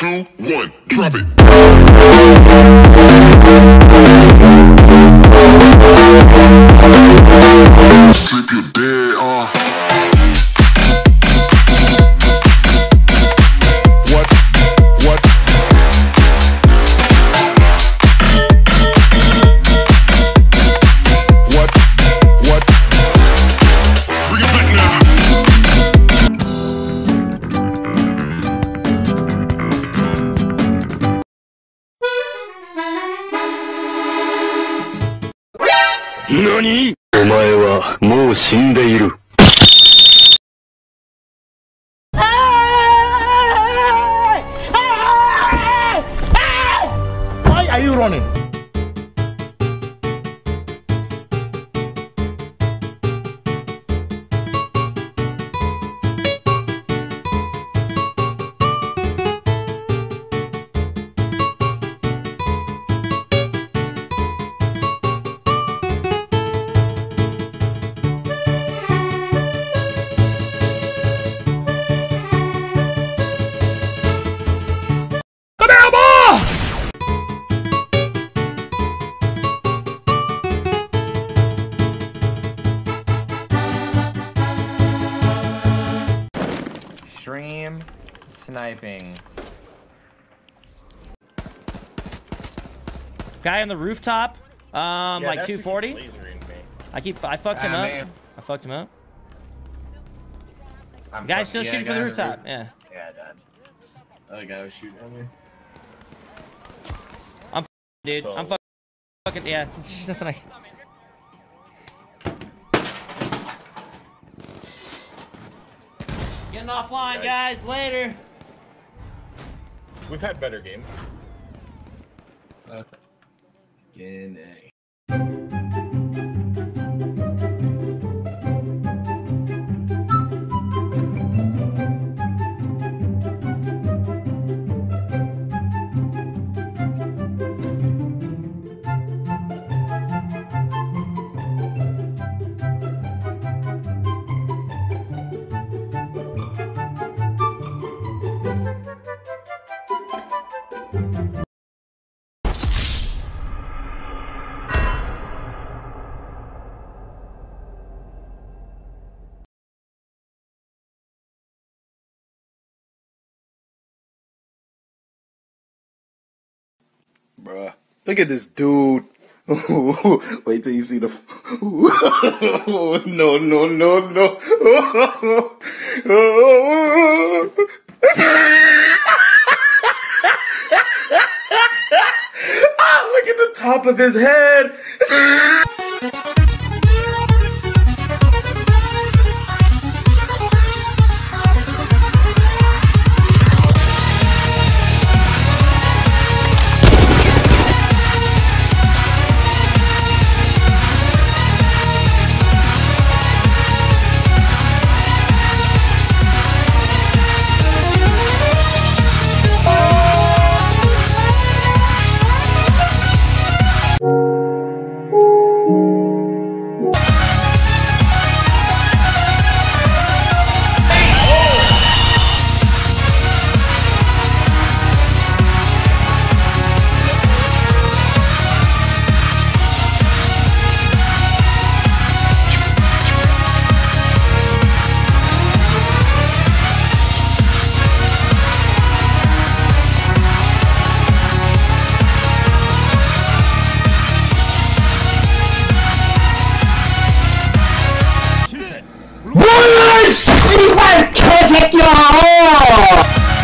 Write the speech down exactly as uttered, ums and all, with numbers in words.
two, one, drop it. Slip your dead off. NANI?! お前はもう死んでいる。 Why are you running? Stream sniping. Guy on the rooftop, um, yeah, like two forty. I keep, I fucked ah, him up. Man. I fucked him up. I'm guy still yeah, shooting guy from the rooftop. The roof. Yeah. Yeah, I died. Other guy was shooting at me. I'm dude. So. I'm fucking. Fucking yeah. It's just nothing. I Getting offline, guys. guys. Later. We've had better games. Okay. Bruh, look at this dude. Wait till you see the. No, no, no, no. Ah, look at the top of his head. Take your own.